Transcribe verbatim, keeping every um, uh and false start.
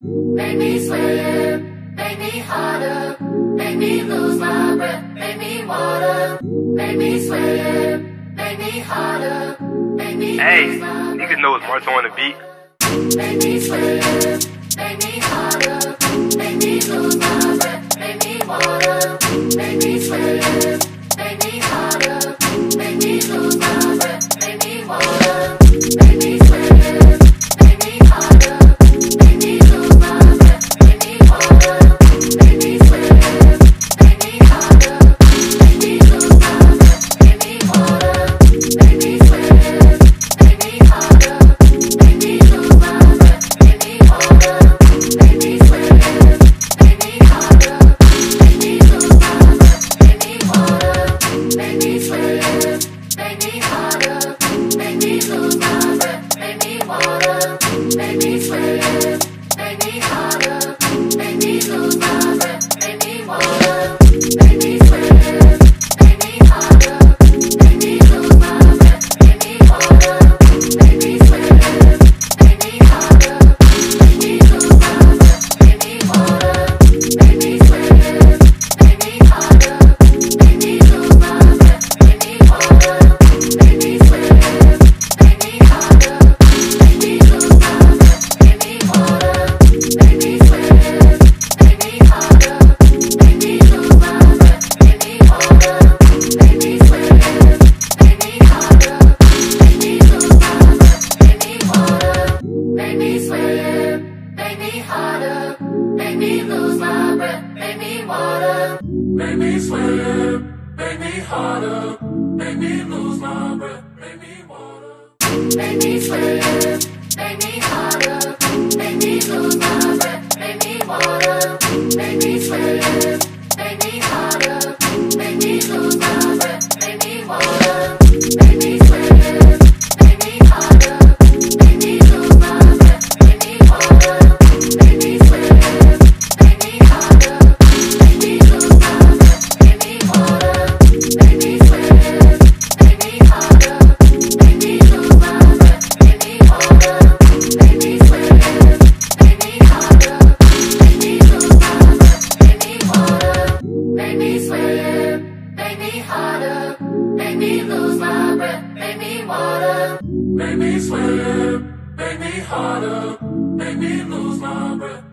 Make me sweat, make me hotter, make me lose my breath, make me water, make me sweat, make me hotter, make me hey, lose my breath. Hey, niggas know it's Martha on the beat. Make me sweat, make me hotter, make me lose my breath, make me water, make me sweat, make me hotter, make me lose my breath, make me water, make me sweat. Make me sweat, make me hotter, make me lose my breath.